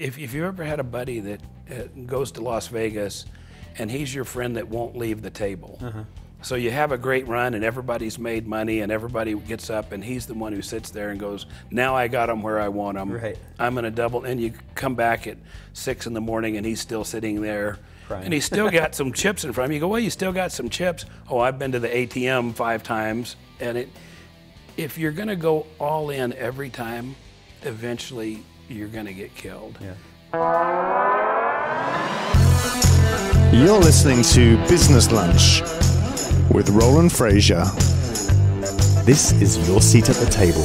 If you ever had a buddy that goes to Las Vegas and he's your friend that won't leave the table, so you have a great run and everybody's made money and everybody gets up and he's the one who sits there and goes, now I got them where I want them, I'm gonna double, and you come back at 6 in the morning and he's still sitting there crying. And he's still got some chips in front of him. You go, well, you still got some chips. Oh, I've been to the ATM 5 times. And if you're gonna go all in every time, eventually you're gonna get killed. You're listening to Business Lunch with Roland Frasier. This is your seat at the table.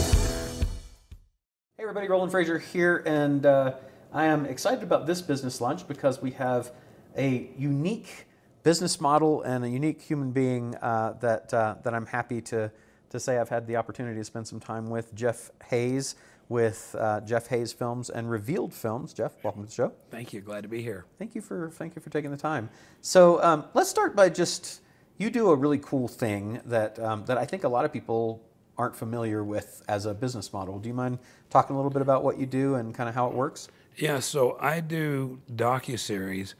Hey everybody, Roland Frasier here, and I am excited about this business lunch because we have a unique business model and a unique human being that I'm happy to say I've had the opportunity to spend some time with, Jeff Hays, with Jeff Hays Films and Revealed Films. Jeff, welcome to the show. Thank you, glad to be here. Thank you for taking the time. So let's start by just, you do a really cool thing that that I think a lot of people aren't familiar with as a business model. Do you mind talking a little bit about what you do and kind of how it works? Yeah, so I do docuseries.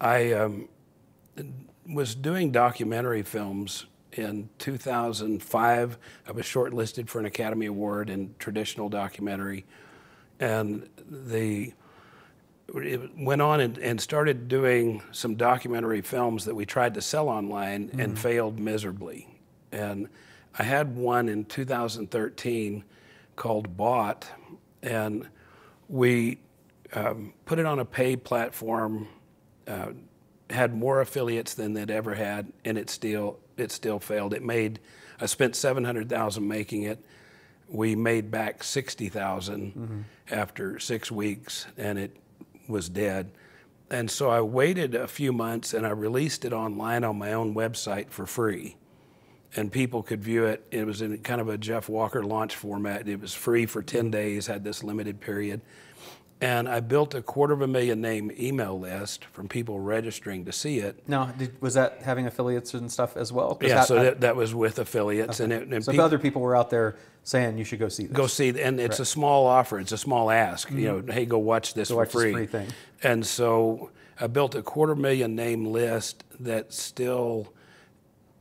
I was doing documentary films in 2005. I was shortlisted for an Academy Award in traditional documentary, and it went on and started doing some documentary films that we tried to sell online and failed miserably. And I had one in 2013 called Bought, and we put it on a pay platform, had more affiliates than they'd ever had, and it still failed. I spent $700,000 making it. We made back $60,000 after 6 weeks, and it was dead. And so I waited a few months and I released it online on my own website for free, and people could view it. It was in kind of a Jeff Walker launch format. It was free for 10 days, had this limited period. And I built a 250,000 name email list from people registering to see it. Now, was that having affiliates and stuff as well? Yeah, that was with affiliates. Okay. And so other people were out there saying you should go see this. Go see, and it's a small offer, it's a small ask. You know, hey, go watch this for free. This free thing. And so I built a 250,000 name list that still,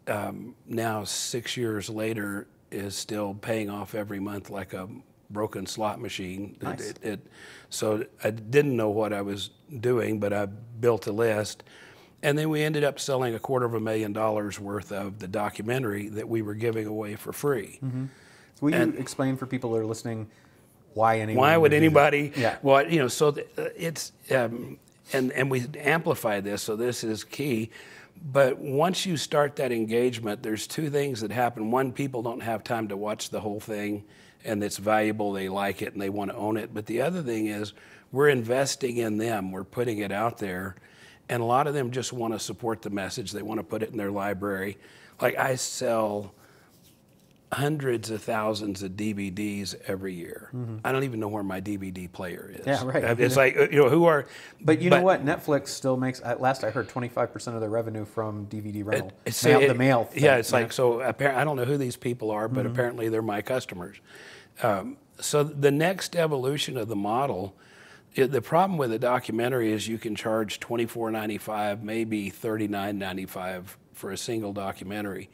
now 6 years later, is still paying off every month like a broken slot machine. Nice. So I didn't know what I was doing, but I built a list. And then we ended up selling $250,000 worth of the documentary that we were giving away for free. Will you explain for people that are listening why would anybody? Yeah. Well, you know, so it's, and we amplify this, so this is key. But once you start that engagement, there's two things that happen. One, people don't have time to watch the whole thing, and it's valuable, they like it, and they want to own it. But the other thing is, we're investing in them, we're putting it out there, and a lot of them just want to support the message, they want to put it in their library. Like, I sell hundreds of thousands of DVDs every year. I don't even know where my DVD player is. Yeah, right. It's like, you know, but you know what? Netflix still makes, at last I heard, 25% of their revenue from DVD rental. The mail thing. Yeah, it's like, so I don't know who these people are, but apparently they're my customers. So the next evolution of the model, the problem with a documentary is you can charge $24.95, maybe $39.95 for a single documentary.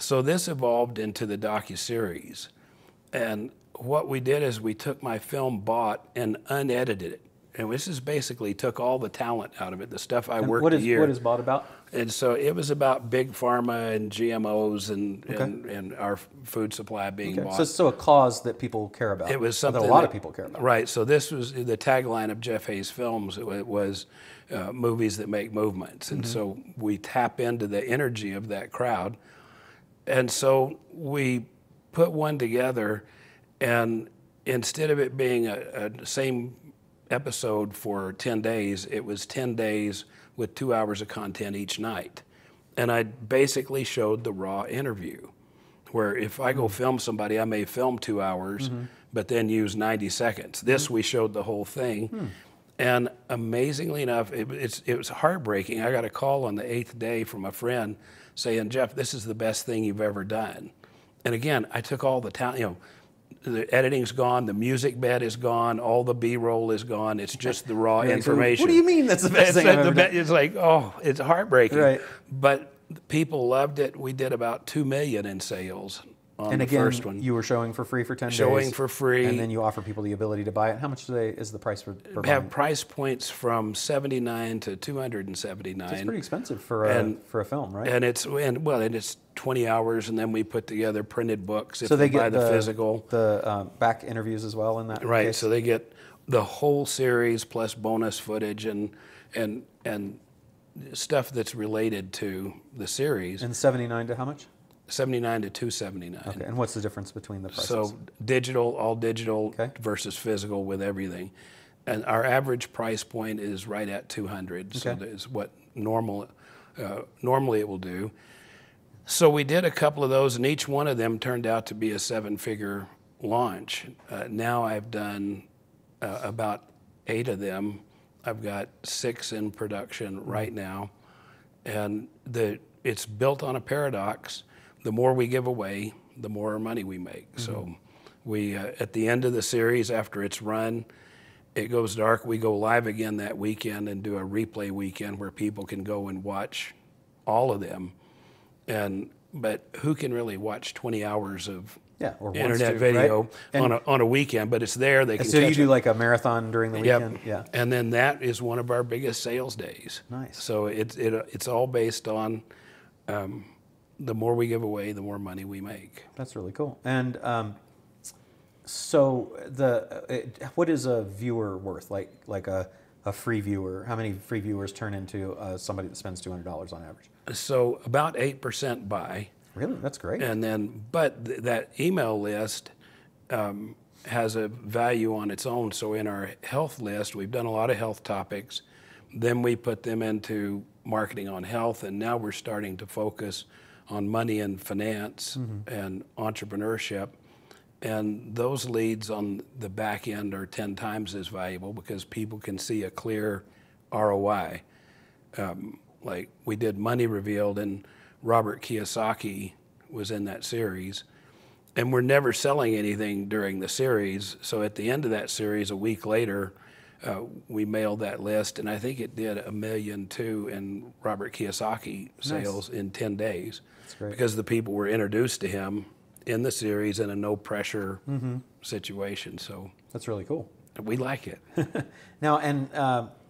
So this evolved into the docuseries. And what we did is we took my film Bought and unedited it. And this is basically took all the talent out of it, the stuff I worked a year. What is Bought about? And so it was about big pharma and GMOs and our food supply being bought. So it's still a cause that people care about. It was something that a lot of people care about. Right, so this was the tagline of Jeff Hays Films. It was movies that make movements. And so we tap into the energy of that crowd. And so we put one together, and instead of it being a same episode for 10 days, it was 10 days with 2 hours of content each night. And I basically showed the raw interview, where if I go film somebody, I may film 2 hours, but then use 90 seconds. We showed the whole thing. And amazingly enough, it was heartbreaking. I got a call on the 8th day from a friend saying, Jeff, this is the best thing you've ever done. And again, I took all the talent, you know, the editing's gone, the music bed is gone, all the B-roll is gone. It's just the raw information. What do you mean that's the best thing I've ever done? It's like, oh, it's heartbreaking. Right. But people loved it. We did about $2 million in sales on and the again, first one. You were showing for free for 10 days. Showing for free. And then you offer people the ability to buy it. How much today is the price for buying? Have price points from $79 to $279. It's pretty expensive for a film, right? And it's well, and it's 20 hours, and then we put together printed books if they buy the physical. The back interviews as well in that right, case. So they get the whole series plus bonus footage and stuff that's related to the series. And 79 to how much? 79 to 279. Okay, and what's the difference between the prices? So digital, all digital versus physical with everything. And our average price point is right at 200, so that's what normally it will do. So we did a couple of those, and each one of them turned out to be a seven-figure launch. Now I've done about 8 of them. I've got 6 in production right now. And it's built on a paradox. The more we give away, the more money we make. Mm-hmm. So we at the end of the series, after it's run, it goes dark. We go live again that weekend and do a replay weekend where people can go and watch all of them. But who can really watch 20 hours of internet video on a weekend? But it's there. They can so you do like a marathon during the weekend? Yeah. And then that is one of our biggest sales days. Nice. So it's all based on the more we give away, the more money we make. That's really cool. And so what is a viewer worth? Like a free viewer, how many free viewers turn into somebody that spends $200 on average? So about 8% buy. Really? That's great. And then, but that email list has a value on its own. So in our health list, we've done a lot of health topics. Then we put them into marketing on health, and now we're starting to focus on money and finance and entrepreneurship. And those leads on the back end are 10 times as valuable because people can see a clear ROI. Like we did Money Revealed, and Robert Kiyosaki was in that series. And we're never selling anything during the series. So at the end of that series, a week later, we mailed that list. And I think it did $1.2 million in Robert Kiyosaki sales in 10 days. That's great. Because the people were introduced to him in the series in a no pressure situation. So that's really cool. We like it. Now, and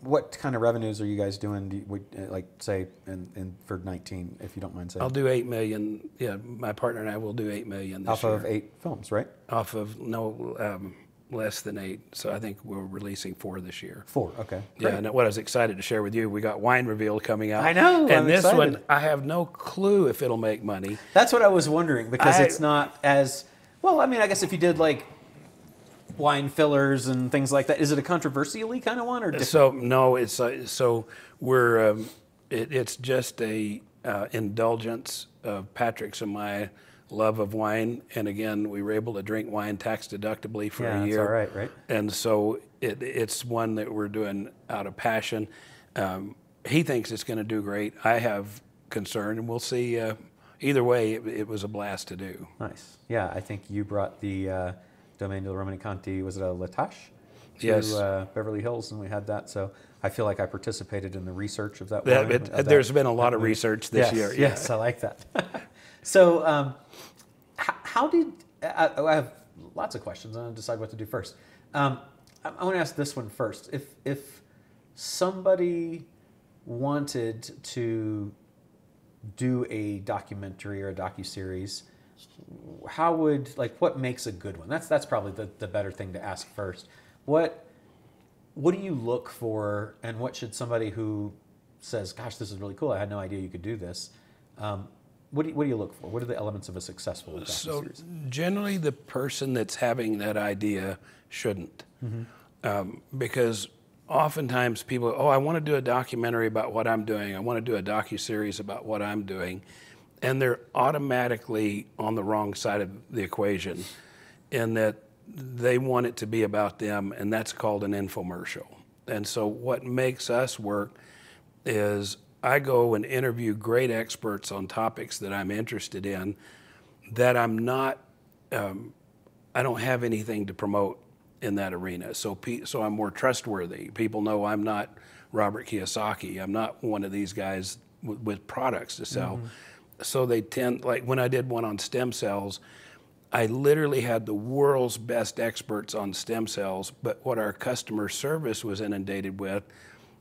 what kind of revenues are you guys doing? Do you, like say in for 19, if you don't mind saying? I'll do $8 million. Yeah, my partner and I will do $8 million this year. Off of 8 films, right? Off of no less than 8. So I think we're releasing 4 this year. 4, okay. Great. Yeah, and what I was excited to share with you, we got Wine Revealed coming out. I know. And I'm this excited. One, I have no clue if it'll make money. That's what I was wondering, because it's not as well. I mean, I guess if you did like wine fillers and things like that. Is it a controversially kind of one or different? So no, it's so we're it's just a indulgence of Patrick's and my love of wine, and again we were able to drink wine tax deductibly for a year. That's all right, right? And so it's one that we're doing out of passion. He thinks it's going to do great. I have concern, and we'll see. Either way, it was a blast to do. Nice. Yeah, I think you brought the Domaine de Romanée-Conti, was it a Latache? Yes. To Beverly Hills, and we had that. So I feel like I participated in the research of that. There's been a lot of research this year. Yeah. Yes, I like that. So how did, I have lots of questions, and I'll decide what to do first. I want to ask this one first. If somebody wanted to do a documentary or a docuseries, how would, like, what makes a good one? That's probably the better thing to ask first. What do you look for, and what should somebody who says, gosh, this is really cool, I had no idea you could do this, what do you look for? What are the elements of a successful docuseries? So generally the person that's having that idea shouldn't. Because oftentimes people, oh, I want to do a documentary about what I'm doing. I want to do a docuseries about what I'm doing. And they're automatically on the wrong side of the equation in that they want it to be about them, and that's called an infomercial. And so what makes us work is I go and interview great experts on topics that I'm interested in that I'm not I don't have anything to promote in that arena. So I'm more trustworthy. People know I'm not Robert Kiyosaki. I'm not one of these guys with products to sell. Mm-hmm. So they tend, like when I did one on stem cells, I literally had the world's best experts on stem cells, but what our customer service was inundated with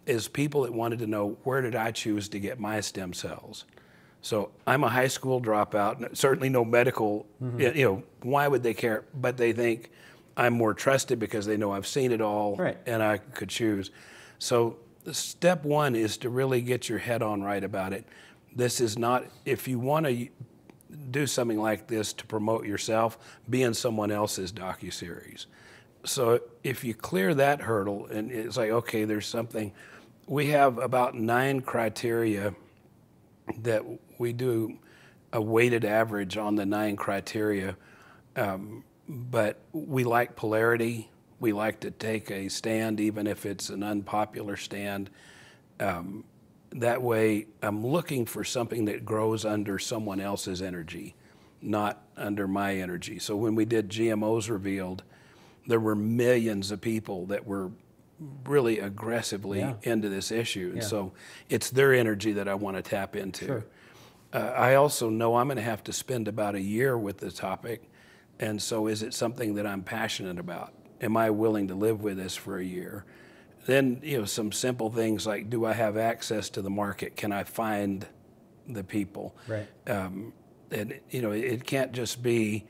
is people that wanted to know, where did I choose to get my stem cells? So I'm a high school dropout, certainly no medical, mm-hmm. you know, why would they care? But they think I'm more trusted because they know I've seen it all, right. and I could choose. So step one is to really get your head on right about it. This is not, if you want to do something like this to promote yourself, be in someone else's docuseries. So if you clear that hurdle and it's like, okay, there's something, we have about 9 criteria that we do a weighted average on the 9 criteria, but we like polarity. We like to take a stand, even if it's an unpopular stand. That way, I'm looking for something that grows under someone else's energy, not under my energy. So when we did GMOs Revealed, there were millions of people that were really aggressively yeah. into this issue. And yeah. so it's their energy that I want to tap into. Sure. I also know I'm going to have to spend about a year with the topic. And so is it something that I'm passionate about? Am I willing to live with this for a year? Then, you know, some simple things like, do I have access to the market? Can I find the people? Right. And, you know, it can't just be,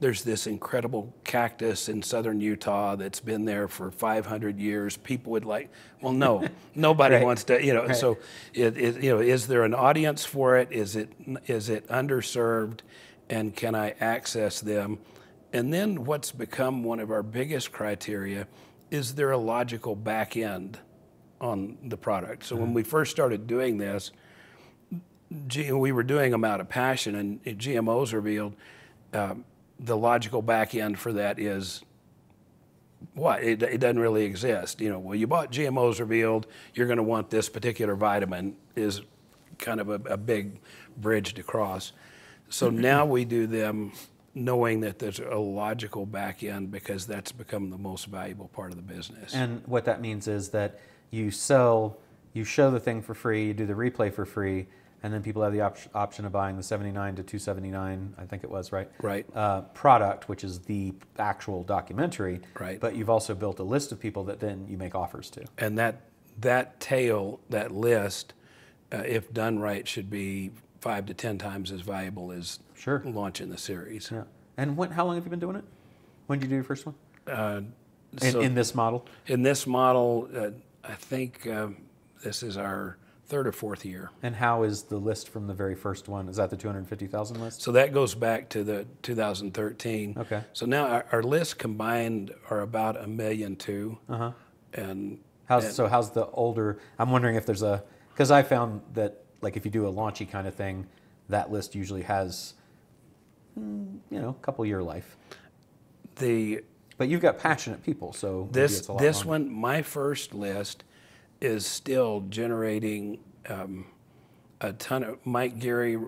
there's this incredible cactus in southern Utah that's been there for 500 years. People would like, well, no, nobody right. wants to, you know, right. so, you know, is there an audience for it? Is it underserved? And can I access them? And then what's become one of our biggest criteria, is there a logical back end on the product? So when we first started doing this, we were doing them out of passion, and GMOs Revealed, the logical back end for that is what? It doesn't really exist. You know, well, you bought GMOs Revealed, you're gonna want this particular vitamin, is kind of a big bridge to cross. So now we do them knowing that there's a logical back end, because that's become the most valuable part of the business. And what that means is that you sell, you show the thing for free, you do the replay for free, and then people have the option of buying the $79 to $279, I think it was, right? Right. Product, which is the actual documentary. Right. But you've also built a list of people that then you make offers to. And that list, if done right, should be 5 to 10 times as valuable as sure. launching the series. Yeah. And how long have you been doing it? When did you do your first one? In this model? In this model, I think this is our 3rd or 4th year. And how is the list from the very first one? Is that the 250,000 list? So that goes back to the 2013. Okay. So now our lists combined are about 1.2 million. Uh-huh. So how's the older, I'm wondering if there's a, because I found that like if you do a launchy kind of thing, that list usually has, you know, a couple year life. But you've got passionate people, so this one, my first list, is still generating a ton of. Mike Geary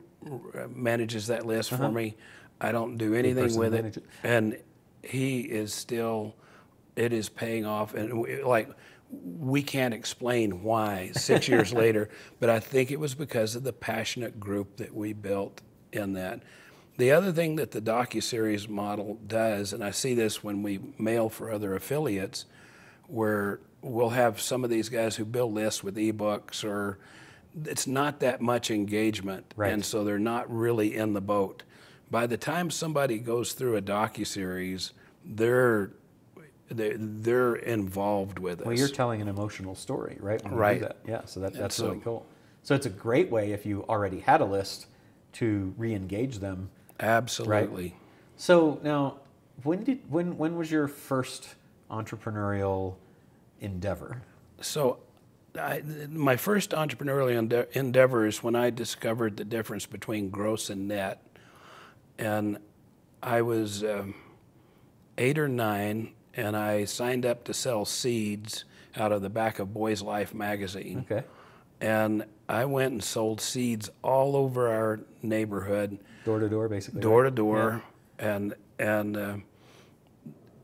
manages that list for me. I don't do anything with it, and he is still. It is paying off, and like. We can't explain why 6 years later, but I think it was because of the passionate group that we built in that. The other thing that the docuseries model does, and I see this when we mail for other affiliates, where we'll have some of these guys who build lists with ebooks, or it's not that much engagement, right. and so they're not really in the boat. By the time somebody goes through a docuseries, they're involved with us. Well, you're telling an emotional story, right? Right. That. Yeah, so that's really cool. So it's a great way, if you already had a list, to re-engage them. Absolutely. Right? So now, when was your first entrepreneurial endeavor? So my first entrepreneurial endeavor is when I discovered the difference between gross and net. And I was 8 or 9, and I signed up to sell seeds out of the back of Boys Life magazine. Okay. And I went and sold seeds all over our neighborhood. Door to door, basically. Door to door. Yeah. And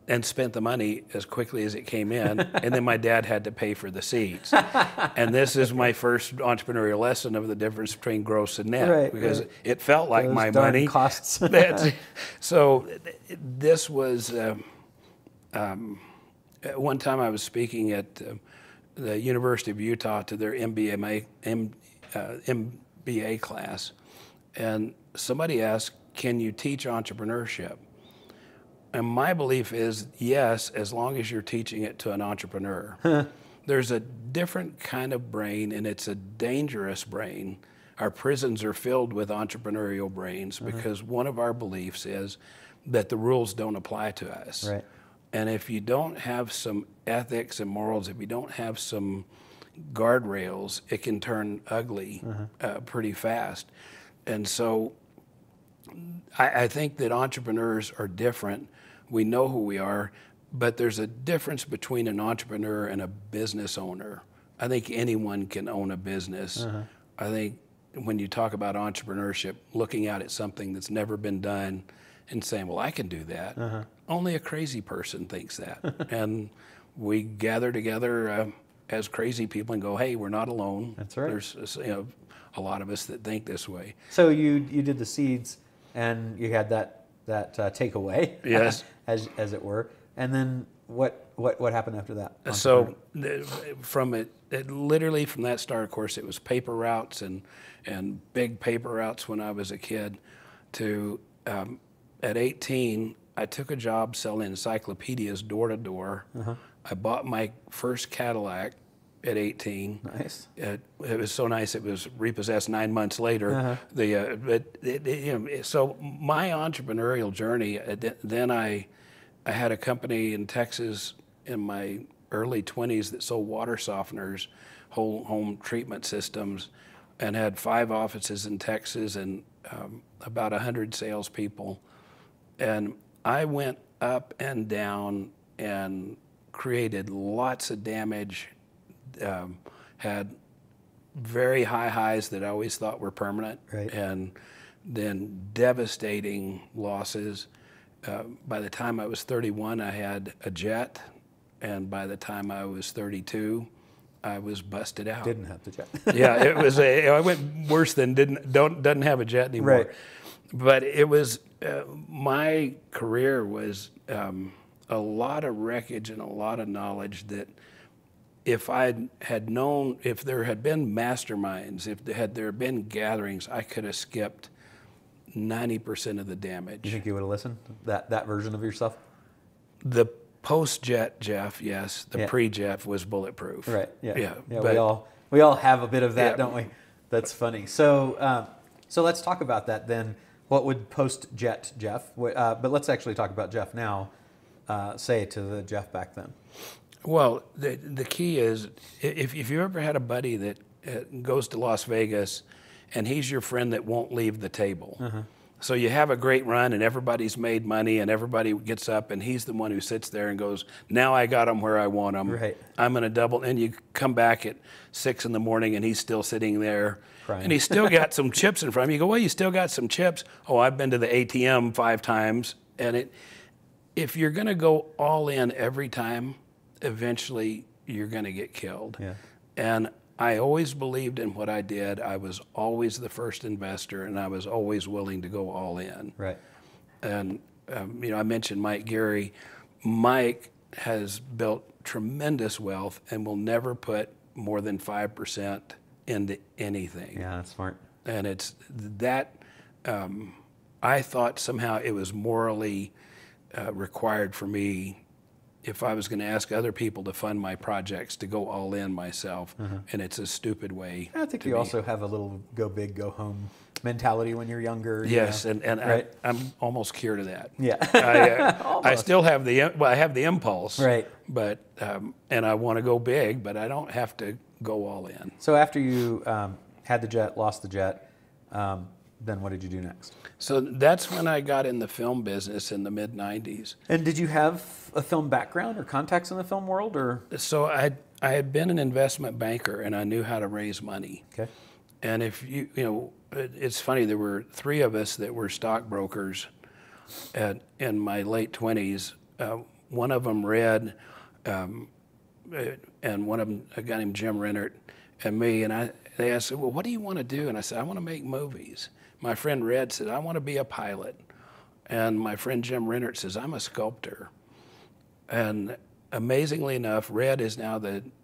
and spent the money as quickly as it came in. And then my dad had to pay for the seats. And this is my first entrepreneurial lesson of the difference between gross and net, right, because right. it felt like those my darn money costs. So this was at one time I was speaking at the University of Utah to their MBA class, and somebody asked, "Can you teach entrepreneurship?" And my belief is yes, as long as you're teaching it to an entrepreneur. There's a different kind of brain, and it's a dangerous brain. Our prisons are filled with entrepreneurial brains because one of our beliefs is that the rules don't apply to us. Right. And if you don't have some ethics and morals, if you don't have some guardrails, it can turn ugly pretty fast. And so I think that entrepreneurs are different. We know who we are, but there's a difference between an entrepreneur and a business owner. I think anyone can own a business. I think when you talk about entrepreneurship, looking out at something that's never been done and saying, well, I can do that. Only a crazy person thinks that. And we gather together as crazy people and go, hey, we're not alone. That's right. There's a lot of us that think this way. So you did the seeds, and you had that takeaway, yes, as it were. And then what happened after that? So from it literally from that start, of course, it was paper routes and big paper routes when I was a kid. To at 18, I took a job selling encyclopedias door to door. I bought my first Cadillac at 18. Nice. It was so nice, it was repossessed 9 months later. So my entrepreneurial journey, then I had a company in Texas in my early 20s that sold water softeners, whole home treatment systems, and had 5 offices in Texas and about 100 salespeople. And I went up and down and created lots of damage. Had very high highs that I always thought were permanent, right, and then devastating losses. By the time I was 31, I had a jet, and by the time I was 32, I was busted out. Didn't have the jet. Yeah, it was. I went worse than doesn't have a jet anymore. Right. But it was my career was a lot of wreckage and a lot of knowledge that. If I had known, if there had been masterminds, if there had been gatherings, I could have skipped 90% of the damage. You think you would have listened? That version of yourself? The post-jet Jeff, yes. The pre-Jeff was bulletproof. Right. Yeah. But we all have a bit of that, don't we? That's funny. So so let's talk about that then. What would post-jet Jeff? But let's actually talk about Jeff now. Say to the Jeff back then. Well, the key is, if you ever had a buddy that goes to Las Vegas and he's your friend that won't leave the table. So you have a great run and everybody's made money and everybody gets up and he's the one who sits there and goes, now I got them where I want them. Right. I'm going to double. And you come back at 6 in the morning and he's still sitting there. Crying. And he's still got some chips in front of him. You go, well, you still got some chips. Oh, I've been to the ATM 5 times. And if you're going to go all in every time, eventually you're going to get killed. Yeah. And I always believed in what I did. I was always the first investor, and I was always willing to go all in. Right. And I mentioned Mike Geary. Mike has built tremendous wealth and will never put more than 5% into anything. Yeah, that's smart. And it's that I thought somehow it was morally required for me, if I was going to ask other people to fund my projects, to go all in myself, and it's a stupid way. I think you also have a little go big, go home mentality when you're younger. Yes, and right? I'm almost cured of that. Yeah, I still have I have the impulse, right? But and I want to go big, but I don't have to go all in. So after you had the jet, lost the jet, then what did you do next? So that's when I got in the film business in the mid 90s. And did you have a film background or contacts in the film world, or? So I had been an investment banker and I knew how to raise money. Okay. And if it's funny, there were 3 of us that were stockbrokers in my late 20s. One of them, Red, and one of them, a guy named Jim Rennert, and me. And they asked, well, what do you want to do? And I said, I want to make movies. My friend Red said, I want to be a pilot. And my friend Jim Rennert says, I'm a sculptor. And amazingly enough, Red is now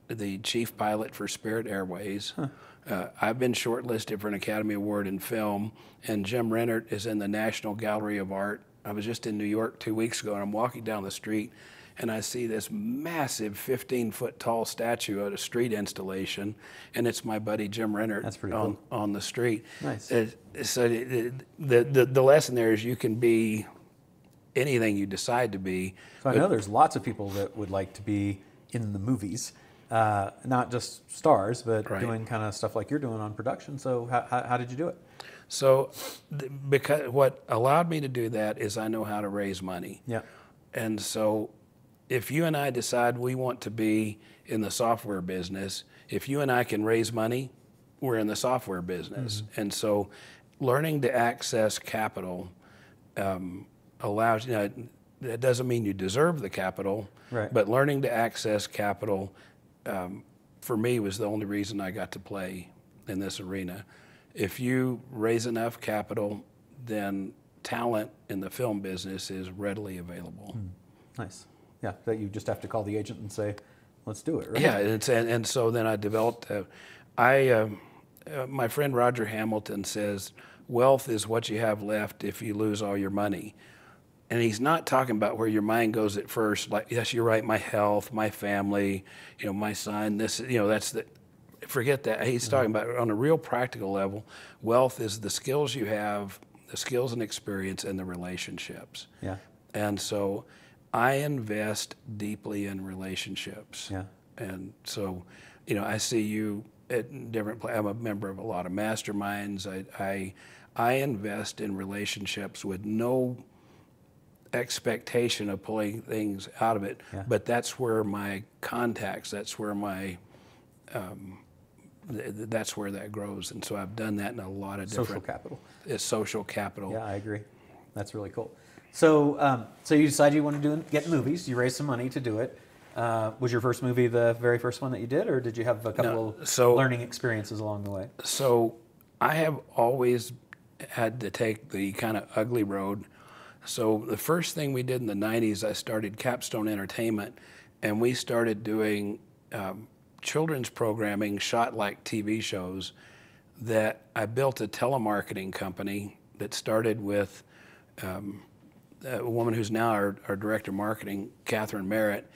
the chief pilot for Spirit Airways. Huh. I've been shortlisted for an Academy Award in film, and Jim Rennert is in the National Gallery of Art. I was just in New York 2 weeks ago, and I'm walking down the street, and I see this massive 15-foot tall statue at a street installation, and it's my buddy Jim Rennert on the street. Nice. So the lesson there is you can be anything you decide to be. So I know there's lots of people that would like to be in the movies, not just stars, but right. doing kind of stuff like you're doing on production. So how did you do it? So because what allowed me to do that is I know how to raise money. Yeah. And so if you and I decide we want to be in the software business, if you and I can raise money, we're in the software business. Mm-hmm. And so learning to access capital allows, you know, that doesn't mean you deserve the capital, right. but learning to access capital for me was the only reason I got to play in this arena. If you raise enough capital, then talent in the film business is readily available. Mm. Nice. Yeah, that you just have to call the agent and say, let's do it, right? Yeah, and so then I developed, my friend Roger Hamilton says, wealth is what you have left if you lose all your money. And he's not talking about where your mind goes at first, like, yes, you're right, my health, my family, you know, my son, this, you know, that's the, forget that. He's talking about, on a real practical level, wealth is the skills you have, the skills and experience, and the relationships. Yeah. And so I invest deeply in relationships. Yeah. And so, you know, I see you at different places. I'm a member of a lot of masterminds. I invest in relationships with no expectation of pulling things out of it. Yeah. But that's where my contacts, that's where my, that's where that grows. And so I've done that in a lot of different... Social capital. It's social capital. Yeah, I agree. That's really cool. So so you decided you wanted to get movies. You raised some money to do it. Was your first movie the very first one that you did, or did you have a couple of learning experiences along the way? So I have always had to take the kind of ugly road. So the first thing we did in the 90s, I started Capstone Entertainment, and we started doing children's programming shot like TV shows. That I built a telemarketing company that started with a woman who's now our director of marketing, Catherine Merritt.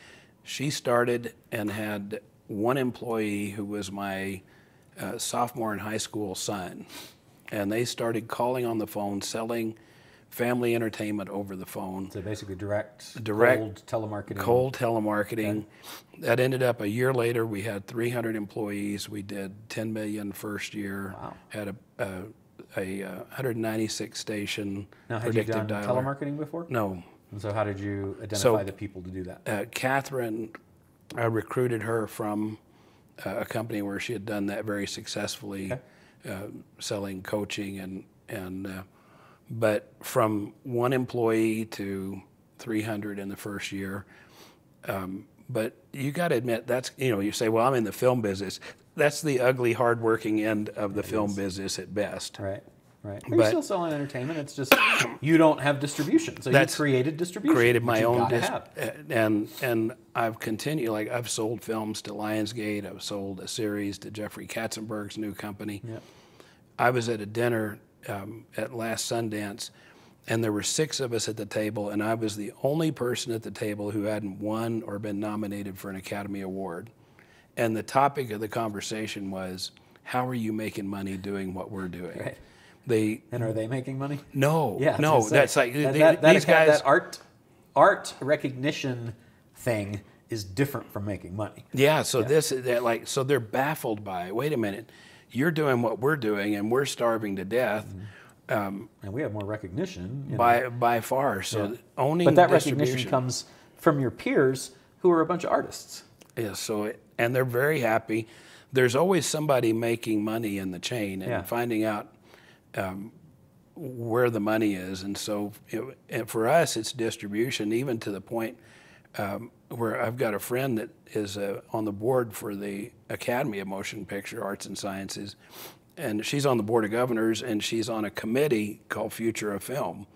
She started and had one employee who was my sophomore in high school son. And they started calling on the phone, selling family entertainment over the phone. So basically direct cold telemarketing. Cold telemarketing. Okay. That ended up a year later, we had 300 employees. We did 10 million first year. Wow. Had a 196 station predictive dialer. Now, had you done telemarketing before? No. And so how did you identify the people to do that? Catherine, I recruited her from a company where she had done that very successfully, okay. Selling coaching and but from one employee to 300 in the first year. But you got to admit, that's, you know, you say, well, I'm in the film business. That's the ugly, hardworking end of the film business at best. Right. Right. But you're still selling entertainment. It's just you don't have distribution, so you created distribution. Created my own distribution, and I've continued. Like I've sold films to Lionsgate. I've sold a series to Jeffrey Katzenberg's new company. Yep. I was at a dinner at last Sundance, and there were 6 of us at the table, and I was the only person at the table who hadn't won or been nominated for an Academy Award. And the topic of the conversation was, how are you making money doing what we're doing? Right. And are they making money? No, yeah, no. That's like these guys. That art recognition thing is different from making money. Yeah. So this is like they're baffled by. Wait a minute, you're doing what we're doing, and we're starving to death. Mm-hmm. And we have more recognition by far. So owning but that recognition comes from your peers who are a bunch of artists. Yeah. So and they're very happy. There's always somebody making money in the chain, and finding out where the money is. And so for us, it's distribution, even to the point where I've got a friend that is on the board for the Academy of Motion Picture Arts and Sciences, and she's on the board of governors, and she's on a committee called Future of Film.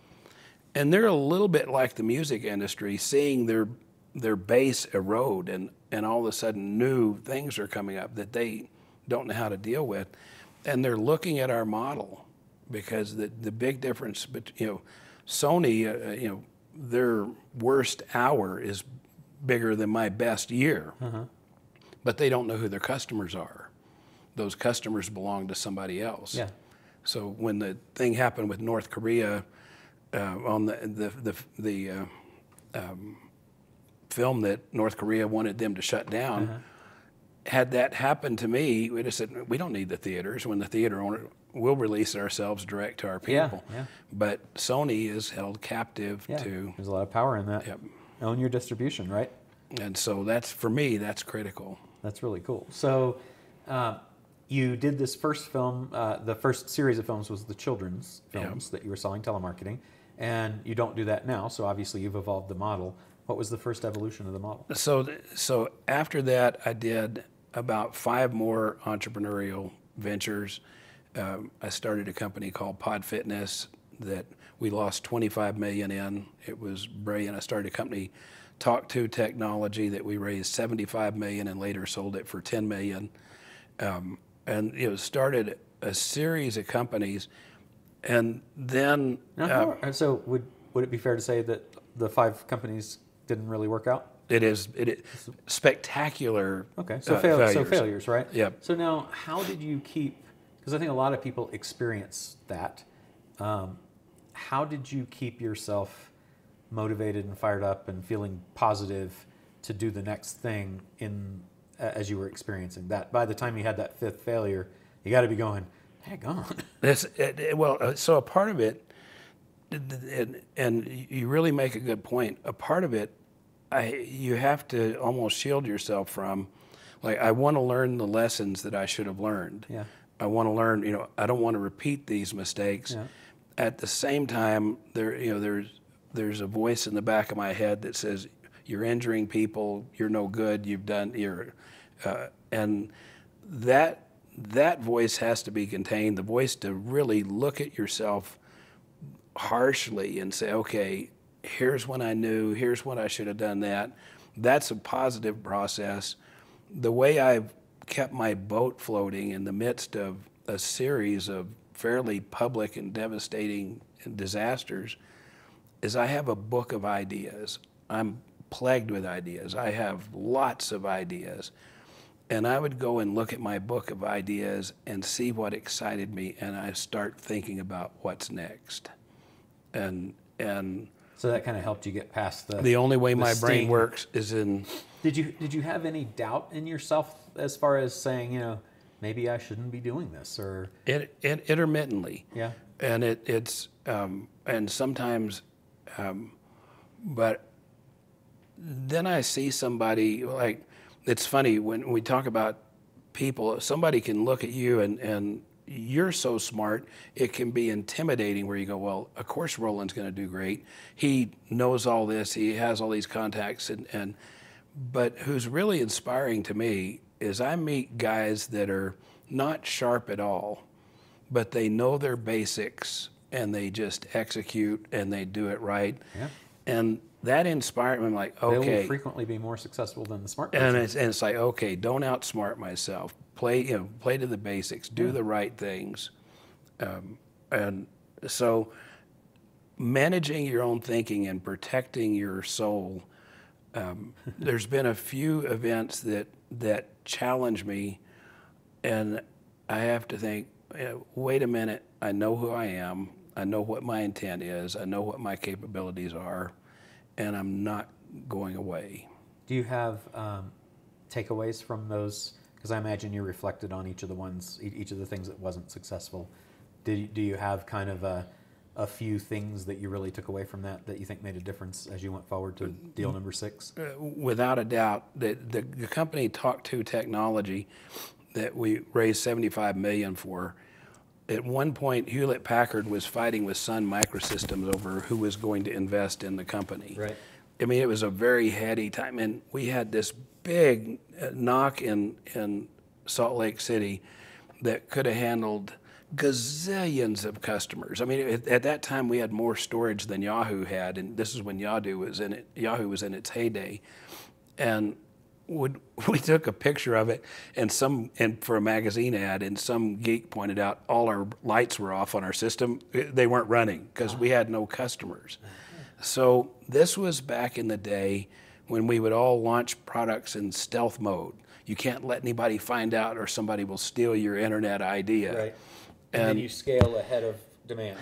And they're a little bit like the music industry, seeing their base erode, and all of a sudden new things are coming up that they don't know how to deal with. And they're looking at our model, because the big difference, Sony, their worst hour is bigger than my best year. Uh-huh. But they don't know who their customers are. Those customers belong to somebody else. Yeah. So when the thing happened with North Korea, on the film that North Korea wanted them to shut down, uh-huh. Had that happened to me, we'd have said, we don't need the theaters. When the theater owner, we'll release ourselves direct to our people. Yeah, yeah. But Sony is held captive to... There's a lot of power in that. Yep. Own your distribution, right? And so that's, for me, that's critical. That's really cool. So you did this first film, the first series of films was the children's films that you were selling telemarketing. And you don't do that now, so obviously you've evolved the model. What was the first evolution of the model? So after that, I did about 5 more entrepreneurial ventures. I started a company called Pod Fitness that we lost $25 million in. It was brilliant. I started a company, Talk To Technology, that we raised $75 million and later sold it for $10 million. And it was started a series of companies. And then... Now, so would it be fair to say that the 5 companies didn't really work out? It is spectacular. Okay, so failures, right? Yeah. So now, how did you keep, because I think a lot of people experience that, how did you keep yourself motivated and fired up and feeling positive to do the next thing in as you were experiencing that? By the time you had that 5th failure, you got to be going, heck on. So a part of it, and you really make a good point, a part of it, you have to almost shield yourself from, like, I want to learn the lessons that I should have learned. Yeah. I want to learn, I don't want to repeat these mistakes. Yeah. At the same time, there's a voice in the back of my head that says, you're injuring people, you're no good, and that voice has to be contained, the voice to really look at yourself harshly and say, okay, here's when I knew, here's when I should have done that. That's a positive process. The way I've kept my boat floating in the midst of a series of fairly public and devastating disasters is I have a book of ideas. I'm plagued with ideas. I have lots of ideas. And I would go and look at my book of ideas and see what excited me, and I start thinking about what's next. And so that kind of helped you get past the only way my brain works is in. Did you have any doubt in yourself as far as saying, maybe I shouldn't be doing this, or it intermittently? Yeah. And it's sometimes, but then I see somebody, like, it's funny when we talk about people, somebody can look at you and you're so smart, it can be intimidating where you go, well, of course Roland's going to do great. He knows all this. He has all these contacts. But who's really inspiring to me is I meet guys that are not sharp at all, but they know their basics and they just execute and they do it right. Yeah. And that inspired me. I'm like, okay. They will frequently be more successful than the smart person. And it's like, okay, don't outsmart myself. Play to the basics. Do the right things. And so managing your own thinking and protecting your soul, there's been a few events that challenge me, and I have to think, wait a minute, I know who I am. I know what my intent is. I know what my capabilities are. And I'm not going away. Do you have takeaways from those? Because I imagine you reflected on each of the things that wasn't successful. Do you have kind of a few things that you really took away from that you think made a difference as you went forward to deal number 6? Without a doubt, the company Talk To Technology that we raised $75 million for, at one point, Hewlett Packard was fighting with Sun Microsystems over who was going to invest in the company. Right. I mean, it was a very heady time. And we had this big knock in Salt Lake City that could have handled gazillions of customers. I mean, at that time we had more storage than Yahoo had, and this is when Yahoo was in its heyday. And we took a picture of it, and for a magazine ad, and some geek pointed out all our lights were off on our system. They weren't running because we had no customers. So this was back in the day when we would all launch products in stealth mode. You can't let anybody find out, or somebody will steal your internet idea. Right. And then you scale ahead of demand.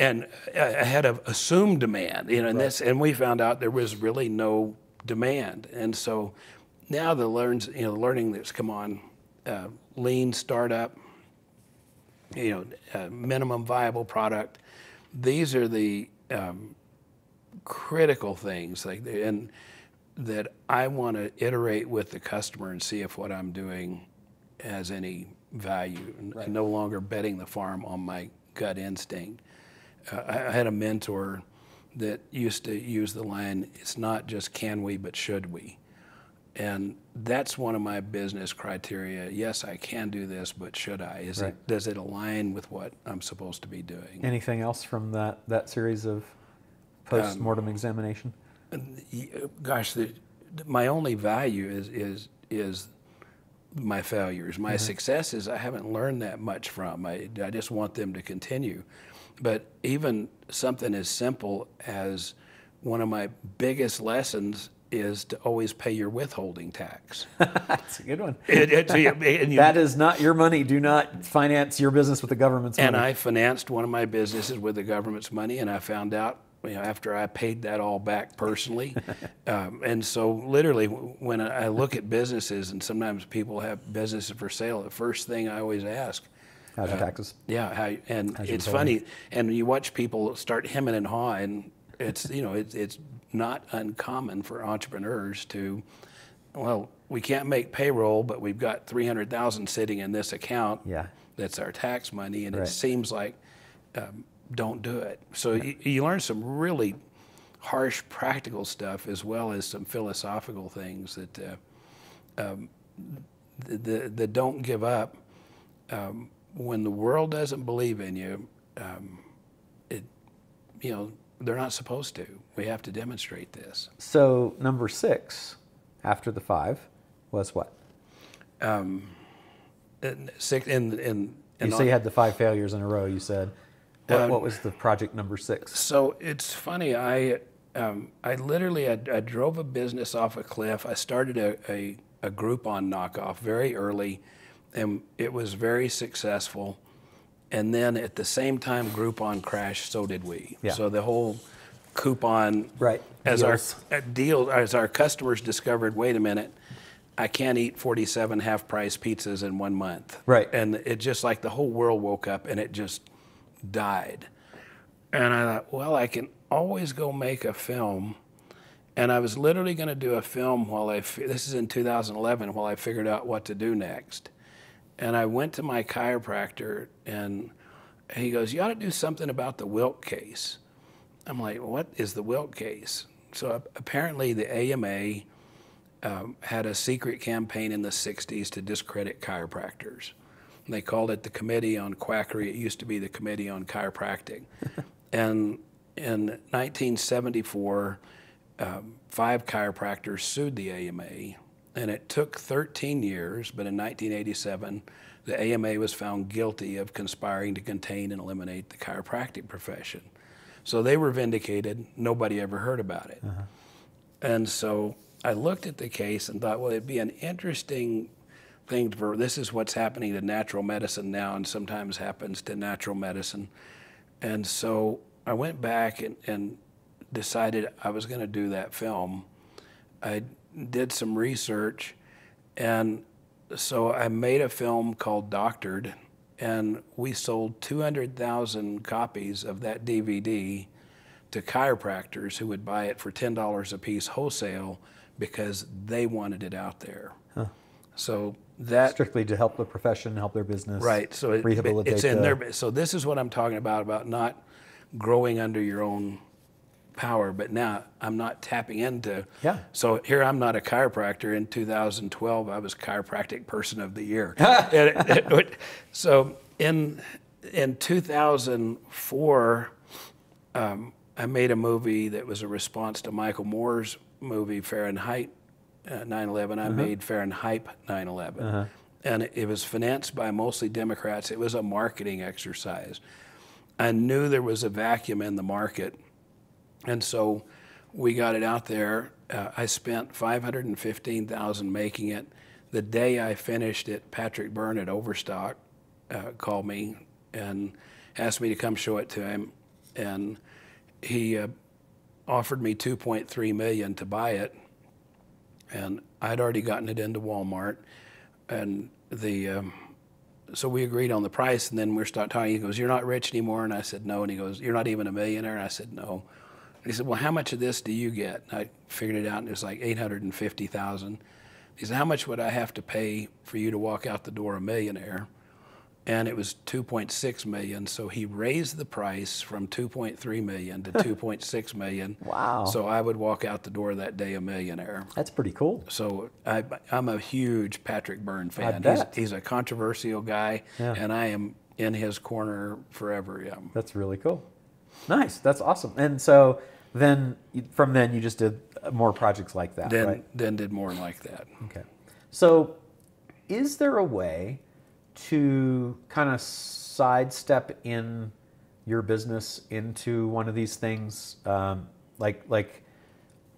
And ahead of assumed demand. You know, and, right. And we found out there was really no demand. And so now the learning that's come on, lean startup, minimum viable product, these are the critical things. That I want to iterate with the customer and see if what I'm doing has any value. Right. No longer betting the farm on my gut instinct. I had a mentor that used to use the line, it's not just can we, but should we? And that's one of my business criteria. Yes, I can do this, but should I? Does it align with what I'm supposed to be doing? Anything else from that series of post-mortem examination? Gosh, my only value is my failures. My successes, I haven't learned that much from. I just want them to continue. But even something as simple as one of my biggest lessons is to always pay your withholding tax. That's a good one. That is not your money. Do not finance your business with the government's money. And I financed one of my businesses with the government's money, and I found out after I paid that all back personally. And so literally when I look at businesses, and sometimes people have businesses for sale, the first thing I always ask, how's your taxes? Yeah, and it's funny, and you watch people start hemming and hawing. It's, it's not uncommon for entrepreneurs to, well, we can't make payroll, but we've got $300,000 sitting in this account. Yeah. That's our tax money, and it seems like, don't do it. So you learn some really harsh practical stuff as well as some philosophical things that the don't give up. When the world doesn't believe in you, they're not supposed to. We have to demonstrate this. So number 6 after the 5 was what? 6 you say you had the 5 failures in a row, you said. What was the project number 6? So it's funny. I drove a business off a cliff. I started a Groupon knockoff very early, and it was very successful. And then at the same time, Groupon crashed. So did we. Yeah. So the whole coupon as our customers discovered. Wait a minute. I can't eat 47 half-price pizzas in 1 month. Right. And it just like the whole world woke up, and it just died. And I thought, well, I can always go make a film. And I was literally going to do a film this is in 2011, while I figured out what to do next. And I went to my chiropractor, and he goes, you ought to do something about the Wilk case. I'm like, what is the Wilk case? So apparently the AMA had a secret campaign in the 60s to discredit chiropractors. They called it the Committee on Quackery. It used to be the Committee on Chiropractic. And in 1974, 5 chiropractors sued the AMA, and it took 13 years, but in 1987, the AMA was found guilty of conspiring to contain and eliminate the chiropractic profession. So they were vindicated. Nobody ever heard about it. Uh-huh. And so I looked at the case and thought, well, it'd be an interesting thing for, this is what's happening to natural medicine now, and sometimes happens to natural medicine. And so I went back and decided I was going to do that film. I did some research, and so I made a film called Doctored, and we sold 200,000 copies of that DVD to chiropractors who would buy it for $10 a piece wholesale because they wanted it out there. Huh. So that strictly to help the profession, help their business, right? So rehabilitate. It's in their. So this is what I'm talking about not growing under your own power, but now I'm not tapping into. Yeah. So here I'm not a chiropractor. In 2012, I was Chiropractic Person of the Year. So in 2004, I made a movie that was a response to Michael Moore's movie, Fahrenheit 9/11. I made Fahrenheit 9/11. And it was financed by mostly Democrats. It was a marketing exercise. I knew there was a vacuum in the market, and so we got it out there. I spent $515,000 making it. The day I finished it, Patrick Byrne at Overstock called me and asked me to come show it to him, and he offered me $2.3 million to buy it, and I'd already gotten it into Walmart, and the so we agreed on the price, and then we started talking. He goes, "You're not rich anymore," and I said, "No." And he goes, "You're not even a millionaire?" And I said, "No." And he said, "Well, how much of this do you get?" And I figured it out, and it was like $850,000. He said, "How much would I have to pay for you to walk out the door a millionaire?" And it was $2.6 million, so he raised the price from $2.3 million to $2.6 million. Wow. So I would walk out the door that day a millionaire. That's pretty cool. So I'm a huge Patrick Byrne fan. I bet. He's a controversial guy, and I am in his corner forever. Yeah. That's really cool. Nice. That's awesome. And so then from then you just did more projects like that, right? Then did more like that. Okay. So is there a way to kind of sidestep in your business into one of these things, like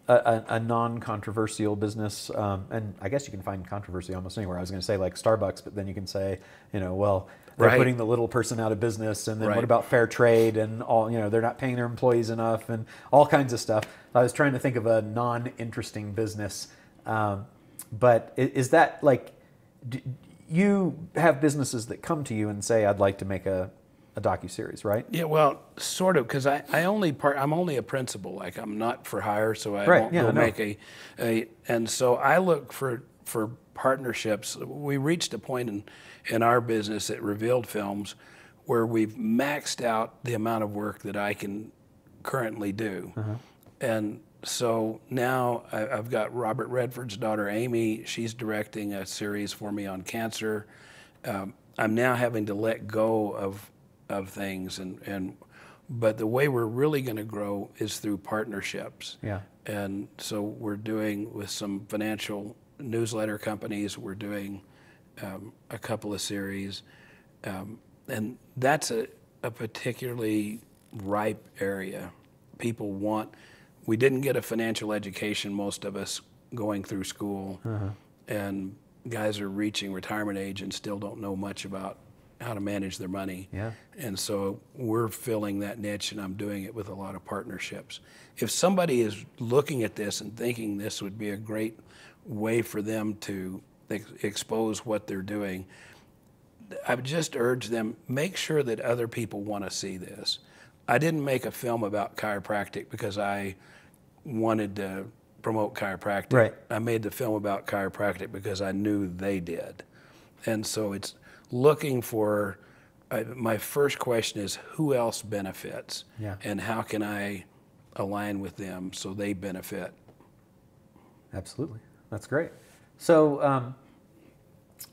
a non-controversial business? And I guess you can find controversy almost anywhere. I was going to say like Starbucks, but then you can say, you know, well, they're putting the little person out of business, and then what about fair trade and all, you know, they're not paying their employees enough and all kinds of stuff. I was trying to think of a non-interesting business. But is that like... You have businesses that come to you and say, "I'd like to make a docuseries," right? Yeah, well, sort of, because I'm only a principal. Like, I'm not for hire, so I won't go make a. And so I look for partnerships. We reached a point in our business at Revealed Films where we've maxed out the amount of work that I can currently do, and so now I've got Robert Redford's daughter, Amy. She's directing a series for me on cancer. I'm now having to let go of things, but the way we're really going to grow is through partnerships. Yeah. And so we're doing with some financial newsletter companies. We're doing a couple of series, and that's a particularly ripe area. People want. We didn't get a financial education, most of us, going through school, and guys are reaching retirement age and still don't know much about how to manage their money. Yeah. And so we're filling that niche, and I'm doing it with a lot of partnerships. If somebody is looking at this and thinking this would be a great way for them to expose what they're doing, I would just urge them, make sure that other people want to see this. I didn't make a film about chiropractic because I wanted to promote chiropractic. Right. I made the film about chiropractic because I knew they did. And so it's looking for, my first question is, who else benefits? Yeah. And how can I align with them so they benefit? Absolutely. That's great. So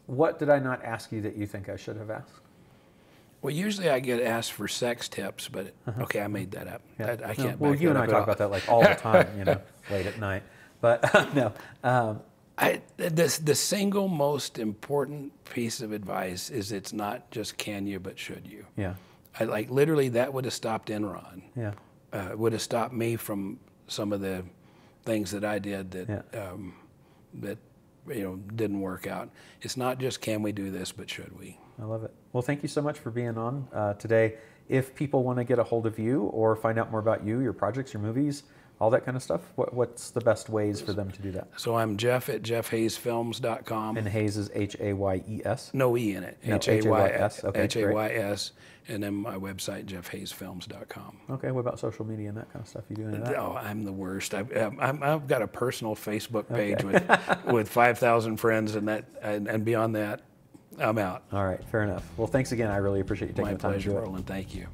what did I not ask you that you think I should have asked? Well, usually I get asked for sex tips, but okay, I made that up. Yeah. I can't. Well, you and I talk about that like all the time, you know, late at night. But no, the single most important piece of advice is it's not just can you, but should you. Yeah. Like literally, that would have stopped Enron. Yeah. Would have stopped me from some of the things that I did that that you know didn't work out. It's not just can we do this, but should we? I love it. Well, thank you so much for being on today. If people want to get a hold of you or find out more about you, your projects, your movies, all that kind of stuff, what's the best ways for them to do that? So I'm Jeff at jeffhaysfilms.com. And Hayes is H-A-Y-E-S? No E in it. No, H-A-Y-S. Okay, H-A-Y-S. And then my website, jeffhaysfilms.com. Okay, what about social media and that kind of stuff? You doing that? Oh, I'm the worst. I've got a personal Facebook page with 5,000 friends and beyond that. I'm out. All right, fair enough. Well, thanks again. I really appreciate you taking the time to do it. My pleasure, Roland. Thank you.